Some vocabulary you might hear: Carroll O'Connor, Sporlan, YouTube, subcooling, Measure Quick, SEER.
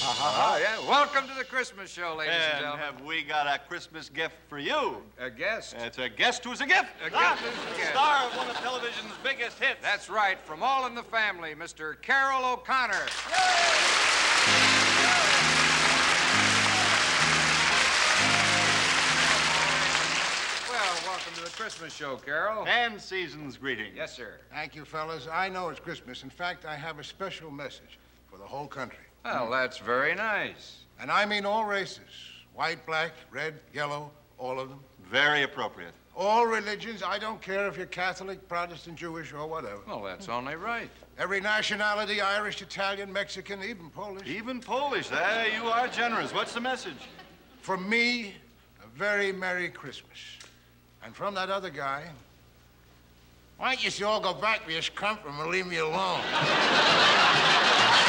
Yeah. Welcome to the Christmas show, ladies and gentlemen. Have we got a Christmas gift for you? A guest. It's a guest who's a gift. A guest who's a guest. Star of one of television's biggest hits. That's right. From All in the Family, Mr. Carroll O'Connor. Welcome to the Christmas show, Carroll. And season's greetings. Yes, sir. Thank you, fellas. I know it's Christmas. In fact, I have a special message for the whole country. Well, that's very nice. And I mean all races. White, black, red, yellow, all of them. Very appropriate. All religions. I don't care if you're Catholic, Protestant, Jewish, or whatever. Well, that's only right. Every nationality, Irish, Italian, Mexican, even Polish. Even Polish. There, you are generous. What's the message? For me, a very Merry Christmas. And from that other guy, why don't you all go back where you come from and leave me alone?